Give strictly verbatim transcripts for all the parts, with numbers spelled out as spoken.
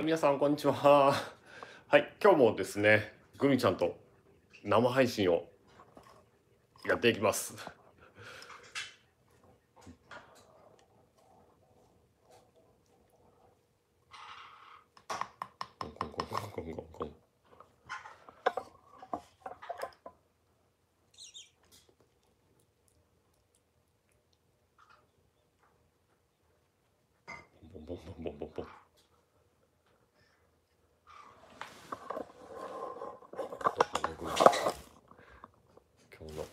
はい、皆さんこんにちは。はい、今日もですね、グミちゃんと生配信をやっていきます。ボンボンボンボン。今日の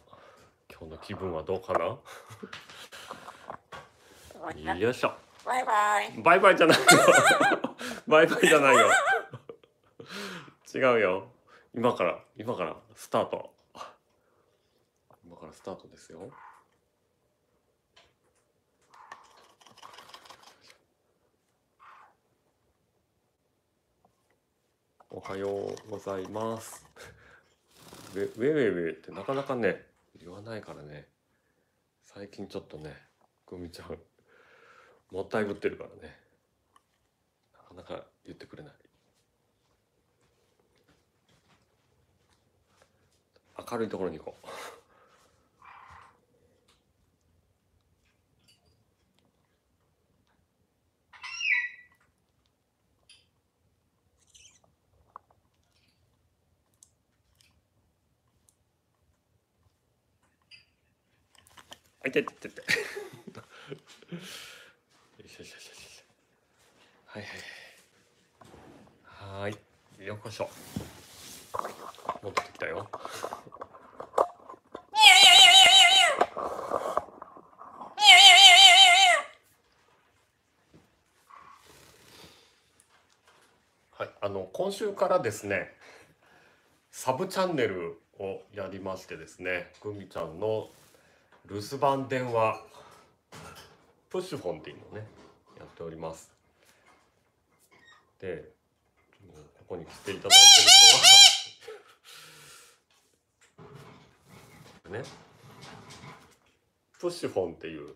今日の気分はどうかな？よいしょ。バイバイ。バイバイじゃないよ。バイバイじゃないよ。違うよ。今から今からスタート。今からスタートですよ。おはようございます。ウェウェウェウェってなかなかね言わないからね。最近ちょっとねグミちゃんもったいぶってるからね。なかなか言ってくれない。明るいところに行こう。ててててはいはいはい、よこしょ戻ってきたよ。はい、あの今週からですねサブチャンネルをやりましてですね、グミちゃんの留守番電話プッシュフォンっていうのをねやっております。でここに来ていただいてる人はね、プッシュフォンっていう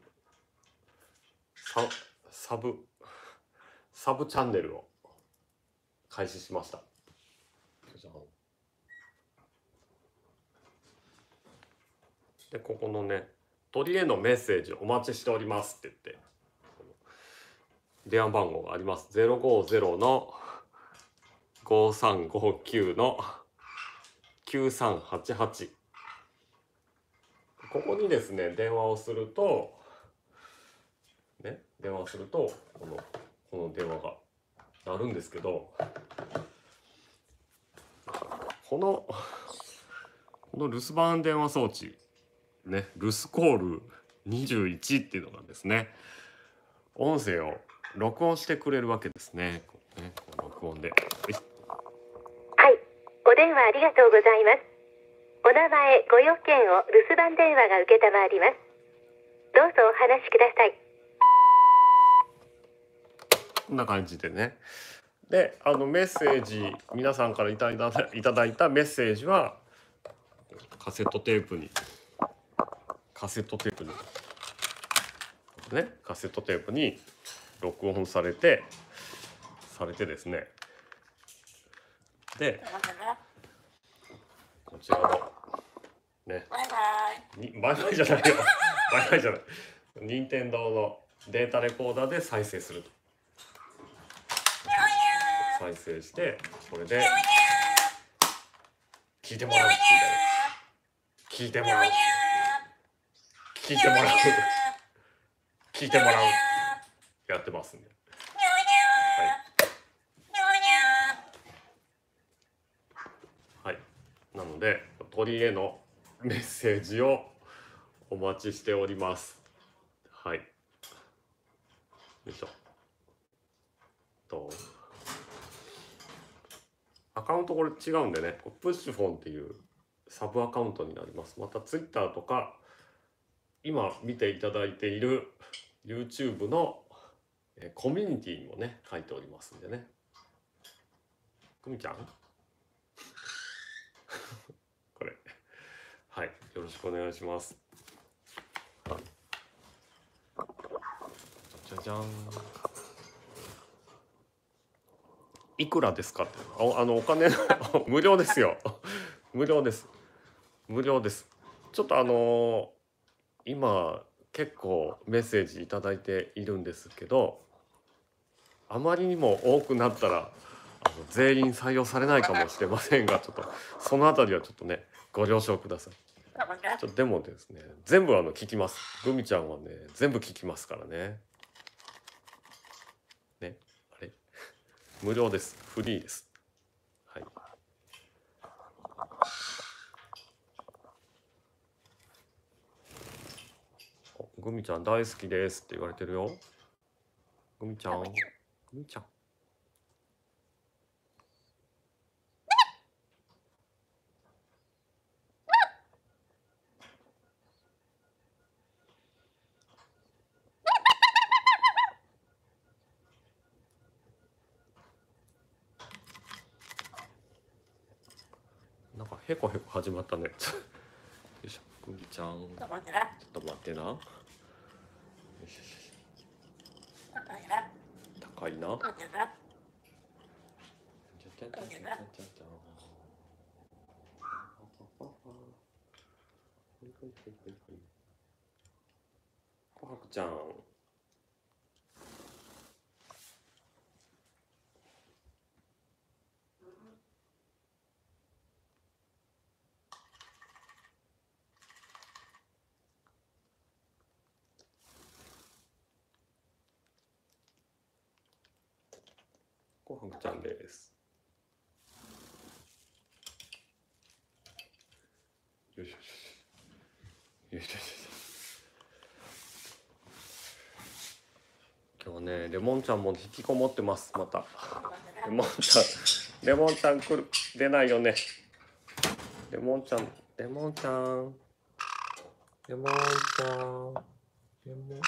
サ, サブサブチャンネルを開始しました。でここのね鳥へのメッセージお待ちしておりますって言って電話番号があります。ゼロごゼロのごさんごきゅうのきゅうさんはちはち、 ここにですね電話をするとね電話をするとこのこの電話が鳴るんですけど、このこの留守番電話装置ね、留守コールにじゅういちっていうのがですね音声を録音してくれるわけですね。こうね、こう録音で、はい、はい、お電話ありがとうございます。お名前、ご用件を留守番電話が承ります。どうぞお話しください。こんな感じでね、であのメッセージ、皆さんからいただいただいたメッセージはカセットテープにカセットテープにね、カセットテープに録音されてされてですね、でこちらのねバイバイじゃないよバイバイじゃない、任天堂のデータレコーダーで再生すると、再生してこれで聞いてもらう聞いてもらう聞いてもらう聞いてもらうやってますね。はい、はい、なので鳥へのメッセージをお待ちしております。はい、よいしょとアカウントこれ違うんでね、プッシュフォンっていうサブアカウントになります。またツイッターとか今見ていただいている YouTube のコミュニティにもね書いておりますんでね。くみちゃんこれはい、よろしくお願いします。じゃじゃんいくらですかって、あのお金無料ですよ無料です無料です。ちょっとあの今結構メッセージ頂いているんですけど、あまりにも多くなったらあの全員採用されないかもしれませんが、ちょっとそのあたりはちょっとねご了承ください。ちょっとでもですね、全部あの聞きます。グミちゃんはね全部聞きますからね。ね、あれ無料です、フリーです。はい、グミちゃん大好きですって言われてるよ。グミちゃん、グミちゃん、なんかへこへこ始まったね。よいしょ、グミちゃん、ちょっと待ってな。高いな。琥珀ちゃん。琥珀ちゃんです。よいしょ。よいしょ。今日ね、レモンちゃんも引きこもってます。また。レモンちゃん、レモンちゃん来る出ないよね。レモンちゃん、レモンちゃん、レモンちゃん、レモン。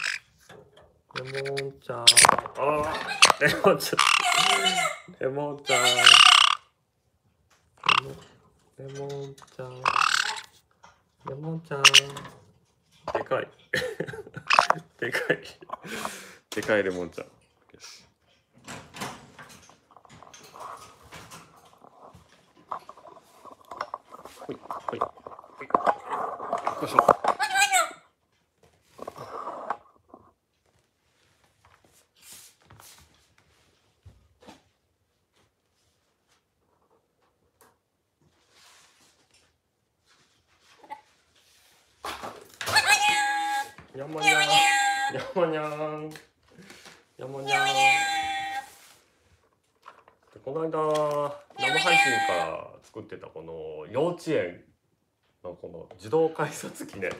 レモンちゃん、あー、レモンちゃん、レモンちゃん、レモンちゃん、レモンちゃん、でかい、でかい、でかいレモンちゃん。ほいほいほい、よいしょ。やまにゃん、やまにゃん、やまにゃん。この間生配信から作ってたこの幼稚園のこの児童改札機ね、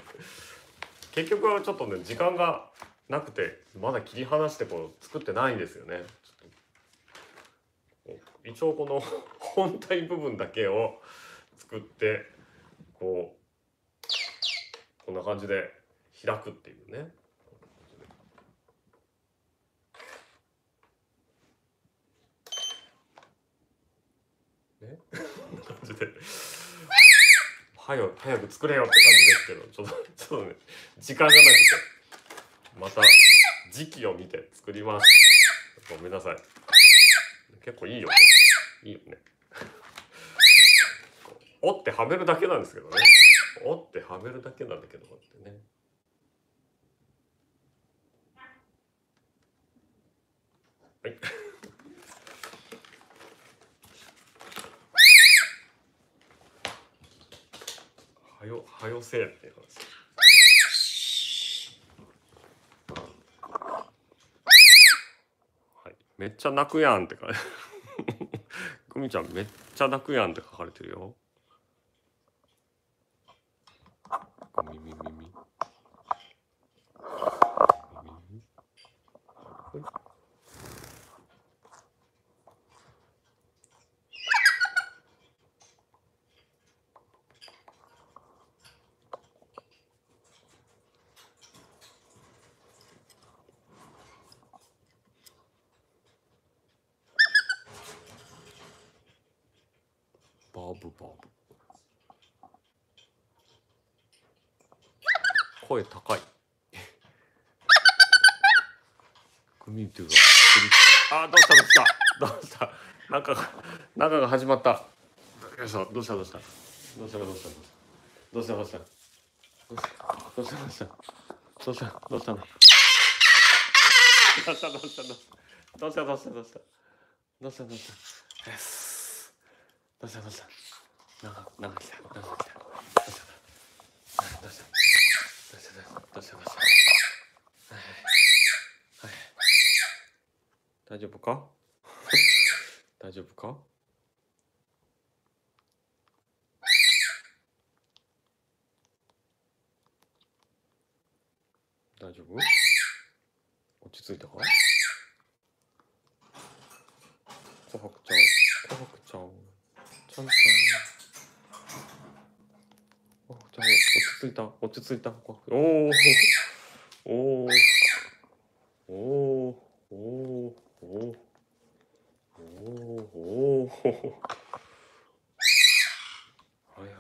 結局はちょっとね時間がなくてまだ切り離してこう作ってないんですよね。一応この本体部分だけを作ってこうこんな感じで。開くっていうね。ね、感じで。はよ早く作れよって感じですけど、ちょっとちょっとね時間がなくて、また時期を見て作ります。ごめんなさい。結構いいよ、いいよね。折ってはめるだけなんですけどね。折ってはめるだけなんだけどってね。はい。はよ、はよせえっていう話。はい、めっちゃ泣くやんって書かれてる。グミちゃんめっちゃ泣くやんって書かれてるよ。みみみみ。みみ。声高い。グミっていうか、あ、どうしたどうした。どうした？なんか中が始まった。どうしたどうしたどうしたどうしたどうしたどうしたどうしたどうしたどうしたどうしたどうしたどうしたどうしたどうしたどうしたどうしたどうしたどうしたどうしたどうしたなんかなんか来たなんか来たどうしたどうしたどうしたどうしたどうしたはいはい大丈夫か大丈夫か大丈夫？落ち着いたか？琥珀ちゃん、琥珀ちゃん、ちゃんちゃん。琥珀ちゃん、落ち着いた、落ち着いた。おお、おお、おお、おお、おお、おお。はいはいはい。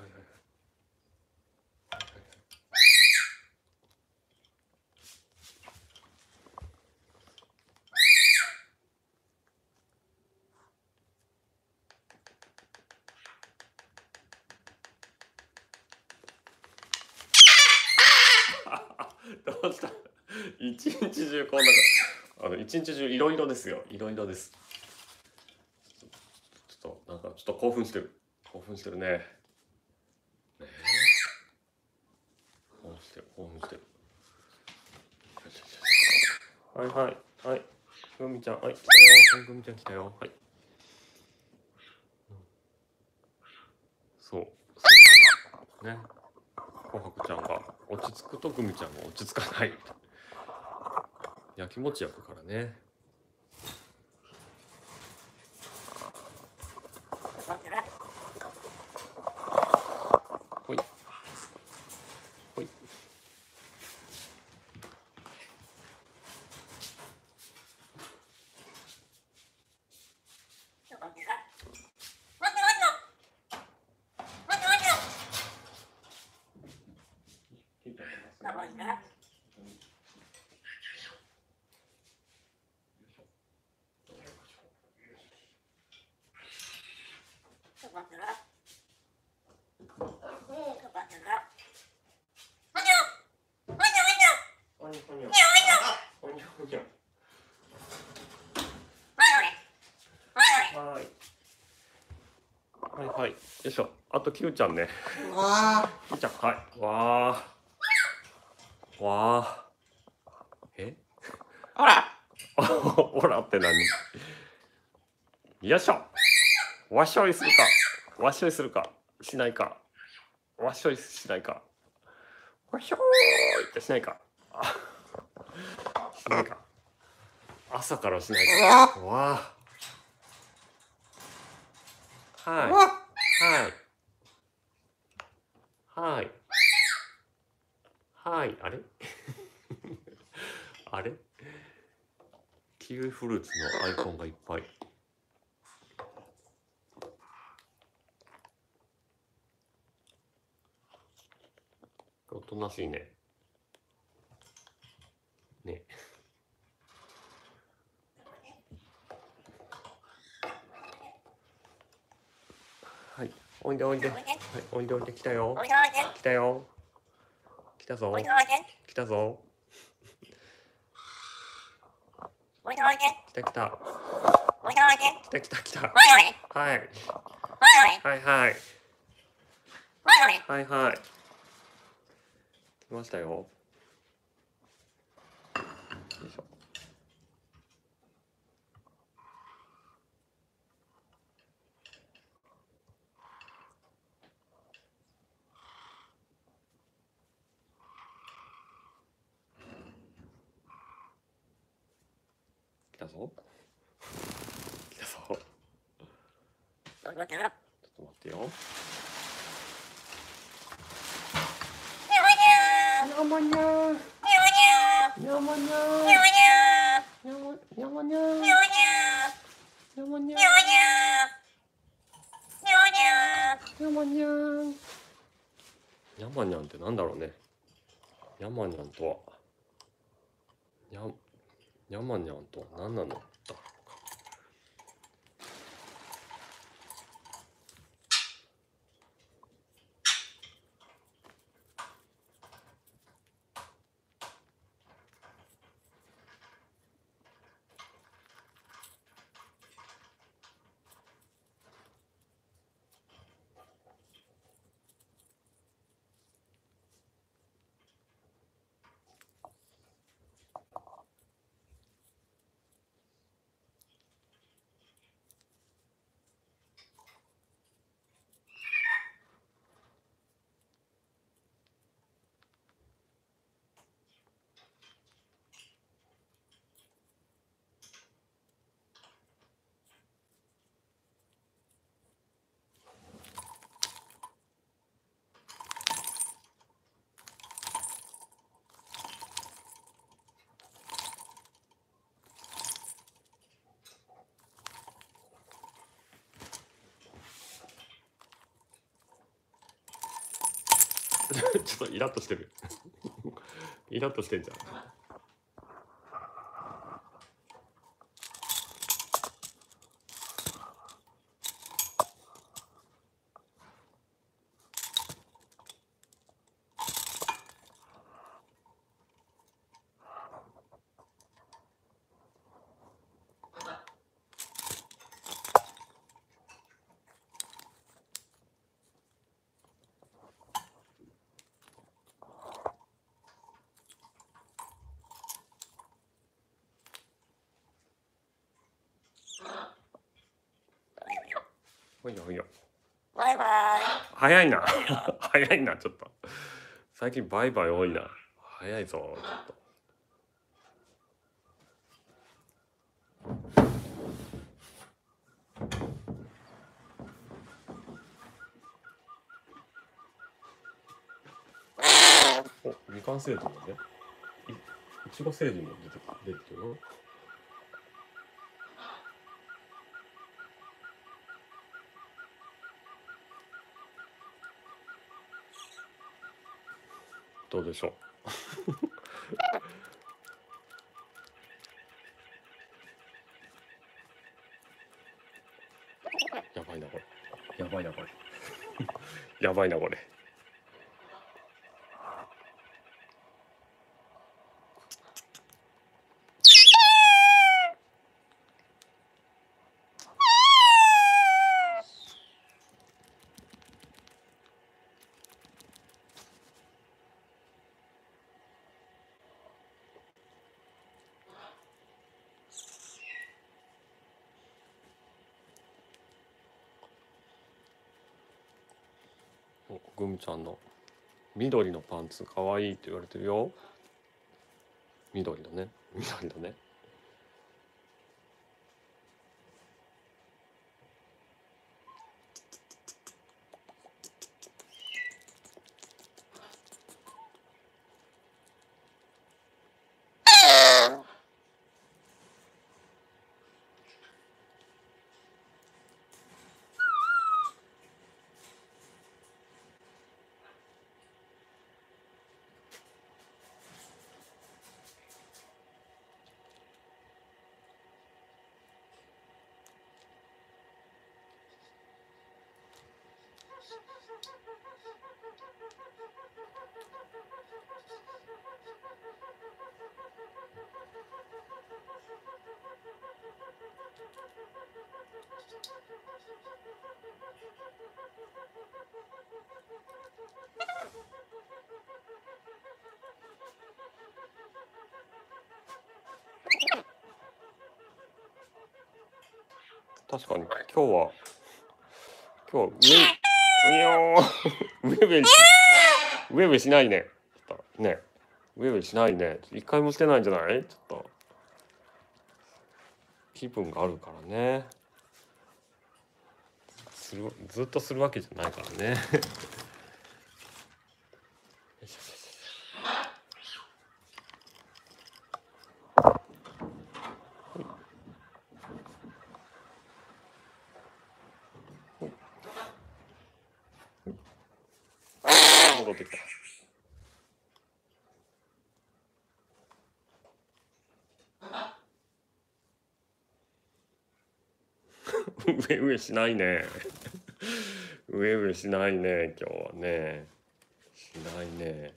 どうした？一日中こんなあの一日中いろいろですよ。いろいろです。ちょっとなんかちょっと興奮してる。興奮してるね。ねえ興奮してる興奮してる。はいはいはい。ふみちゃんはい来たよ。ふみちゃん来たよ。はい。そうそうね。琥珀ちゃんが落ち着くとグミちゃんが落ち着かない。やきもち焼くからね。ほいほいはい、よいしょ。あとキューちゃんね。わあ。キューちゃん、はい。わあ。わあ。え？ほら。ほらって何？よいしょ。わっしょいするか。わっしょいするか。しないか。わっしょいしないか。わっしょーいってしないか。しないか。朝からしないか。わあ。はいはいはいはいあれあれキウイフルーツのアイコンがいっぱい。おとなしいねねおいでおいで、はい、おいでおいで来たよ。来たよ。来たぞ。来たぞ。来た来た。来た来た来た。はい。はいはい。はいはい。来ましたよ。よいしょ。来たぞ。来たぞ。ちょっと待ってよ。にゃもにゃー。にゃもにゃー。にゃもにゃー。にゃもにゃー。にゃもにゃー。にゃもにゃー。にゃもにゃー。にゃもにゃー。にゃまにゃんってなんだろうね。にゃまにゃんとは。にゃ。にゃまにゃんとは何なのだろうか。ちょっとイラッとしてるイラッとしてんじゃん。ほいよほいよ。バイバイ。早いな。早いな、ちょっと。最近バイバイ多いな。早いぞ、ちょっと。お、みかん星人だね。い、いちご星人も出て出てるよ。どうでしょう。やばいなこれ。やばいなこれ。やばいなこれ。グミちゃんの緑のパンツかわいいって言われてるよ。緑のね、緑のね。確かに今日は今日はウェベウェベしないね。ちょっとね、ウェベしないね。一回もしてないんじゃない？ちょっと気分があるからね。するずっとするわけじゃないからね。戻ってきた。上上しないね。上上しないね。今日はね。しないね。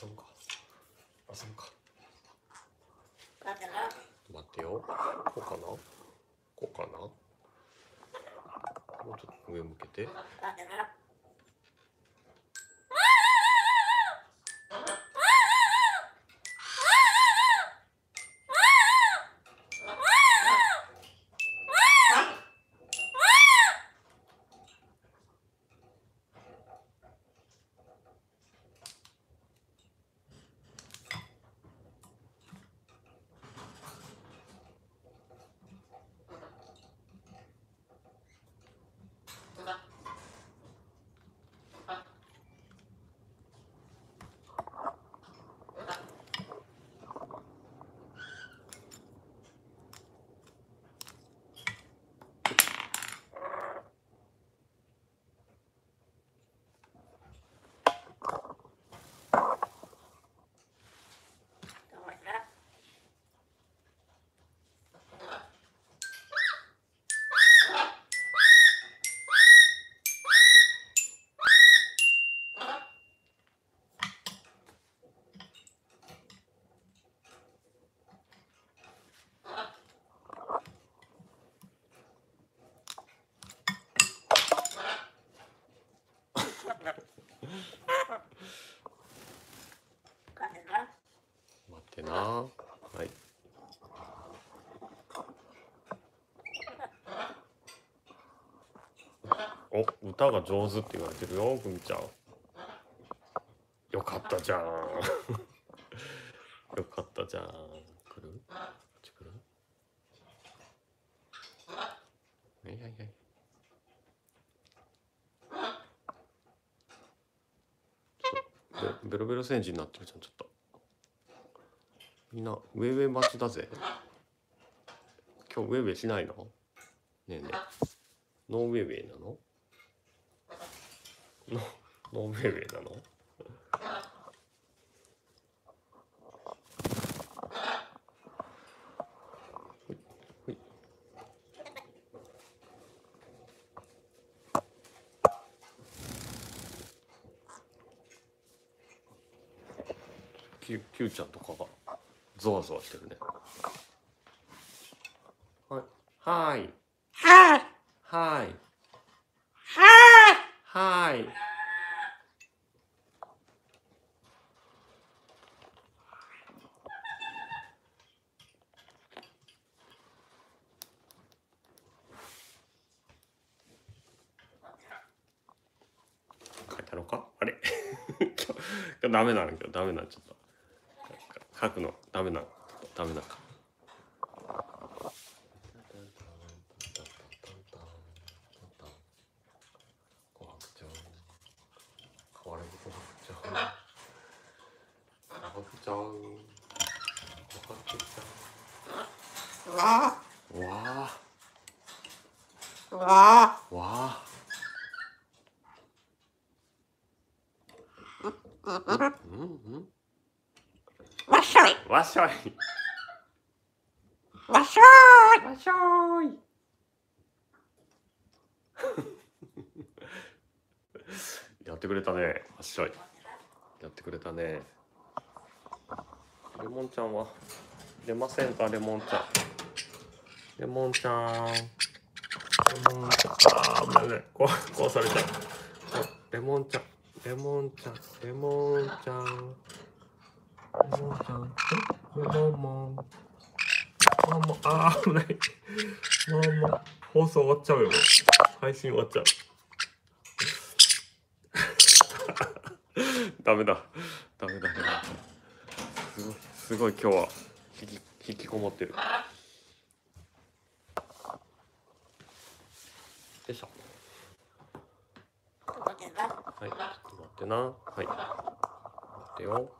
遊ぶか遊ぶか待ってよ、こうかなこうかな、もうちょっと上向けて。ってな。はい。お、歌が上手って言われてるよ、ぐみちゃん。よかったじゃん。よかったじゃん。来る？こっち来る？はいはいはい。ベロベロ星人になってるじゃん、ちょっと。みんな、ウェイウェイ待ちだぜ。今日ウェイウェイしないの？ねえねえ。ノーウェイウェイなの？ノ, ノーウェイウェイなの？キューちゃんとかがゾワゾワしてるね。はいはいはいはいはい書いたのかあれ今日ダメなんだけどダメなんちゃった。書くのダメなダメなか。わあわあわあわあ。うんうんうん。わっしょいわっしょいわっしょいわっしょいやってくれたね、わっしょいやってくれたね。レモンちゃんは出ませんか、レモンちゃんレモンちゃんレモンちゃんあー、危ない、こう、壊されちゃう。レモンちゃんレモンちゃんレモンちゃんレモンちゃん、え、レモンモン。モンモン、あー、危ない。モンモン、放送終わっちゃうよ。配信終わっちゃう。ダメだ。ダメだ、ダメだ。すごい、すごい今日は引き、引きこもってる。よいしょ。はい、ちょっと待ってな。はい。待ってよ。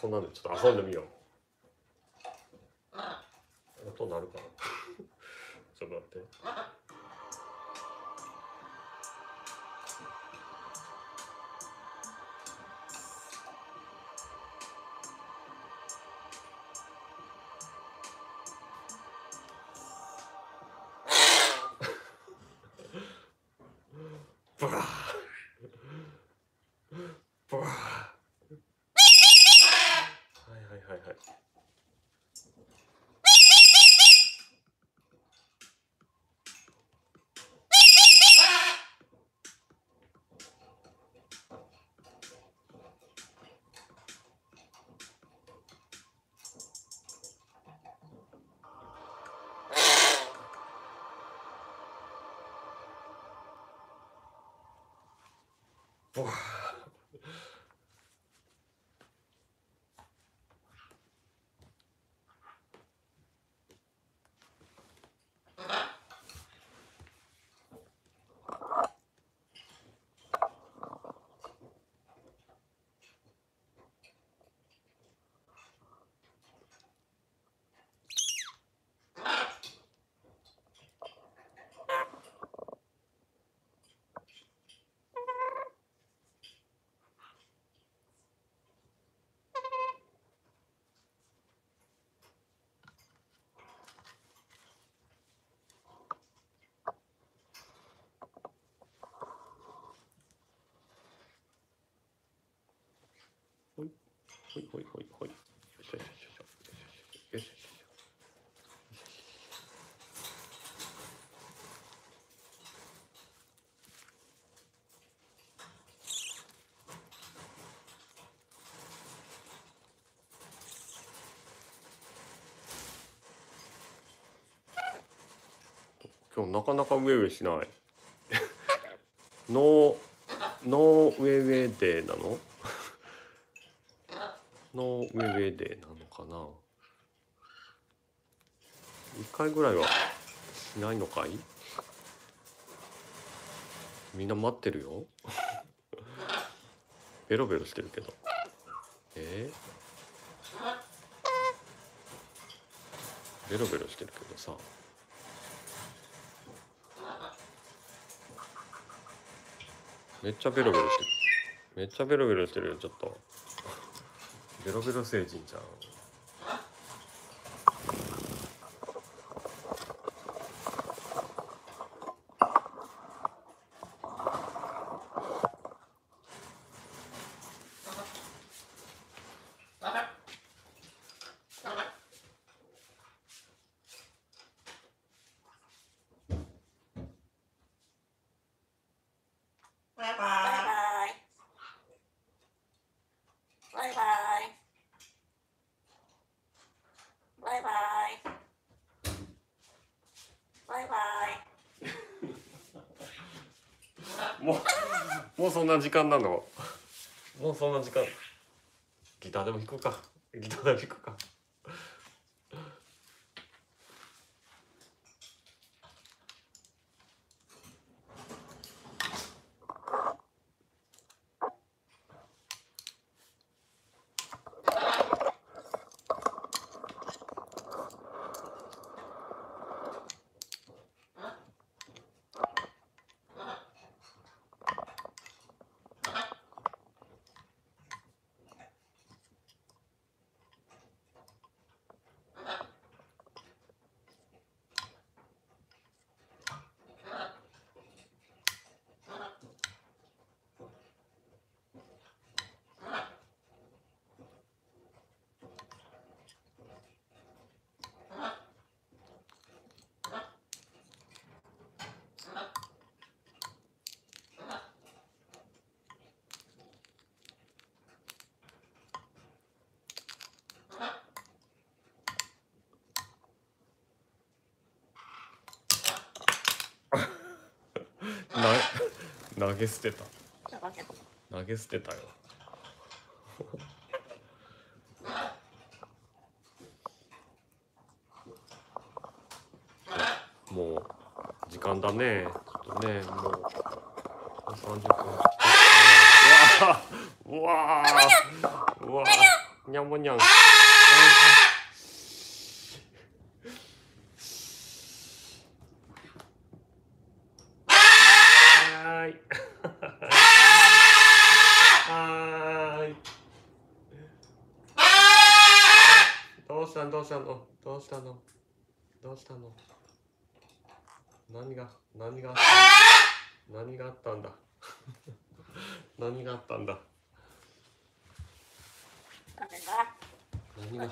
こんなんでちょっと遊んでみよう。音鳴るかな。ちょっと待って。ブラーブラー。はいはい。うわー。ほいほいほいほい。よいしょよいしょよいしょよいしょ。今日なかなかウェウェしないノーノーウェウェデーなのノーウェウェデーなのかな。いっかいぐらいはしないのかい。みんな待ってるよベロベロしてるけど。えー、ベロベロしてるけどさ、めっちゃベロベロしてる。めっちゃベロベロしてるよ、ちょっと。ベロベロ星人じゃん。もうそんな時間なの。もうそんな時間。ギターでも弾くか。ギターでも弾くか。投げ捨てた。投げ捨てたよもう時間だね。ちょっとね、もうさんじゅっぷん。うわー、うわー、にゃんもにゃん。どうしたの？どうしたの？何が何が何があったんだ何があったんだ何が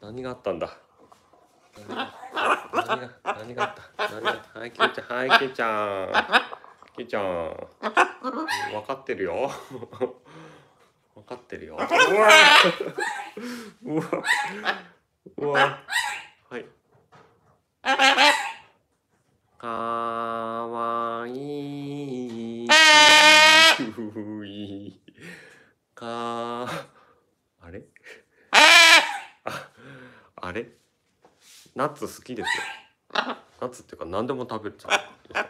何があったんだ何が何があった何があった。はい、キュちゃん、はい、キュちゃん、キュちゃん、分かってるよ分かってるよ。うわうわうわ、はい。かわいい。かあれあ、あれナッツ好きですよ。ナッツっていうか何でも食べるじゃ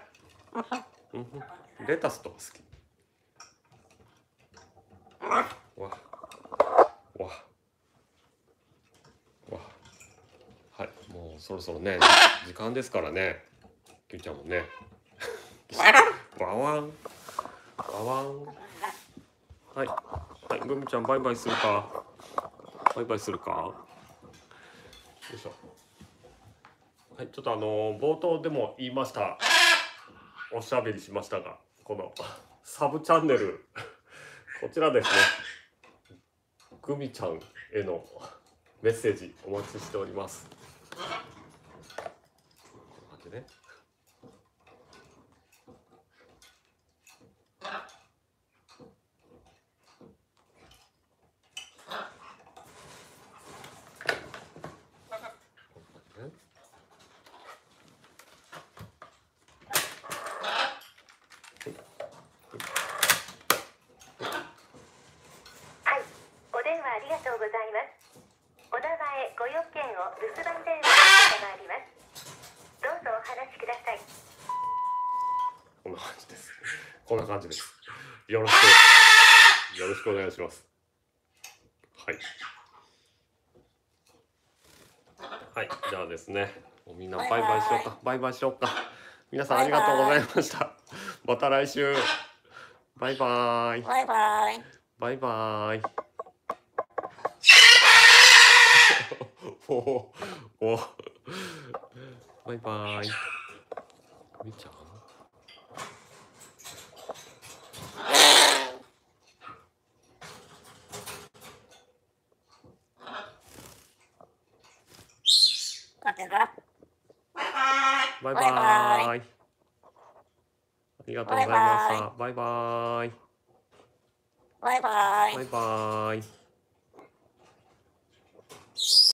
ん。レタスとか好き。わわ。はい、もうそろそろね、時間ですからね。キューちゃんもね。わわん。わわん。はい。はい、グミちゃん、バイバイするか。バイバイするか。よいしょ。はい、ちょっとあのー、冒頭でも言いました。おしゃべりしましたが、このサブチャンネル。こちらですね。グミちゃんへのメッセージお待ちしております。開けね。こんな感じです。よろしく、よろしくお願いします。はい。はい、じゃあですね。もうみんなバイバイしようか、バイバイしようか。皆さんありがとうございました。また来週。バイバイ。バイバイ。バイバイ。おお、おお。バイバイ。みちゃん。バイバイ。ありがとうございました。バイバイ。バイバイ。バイバイ。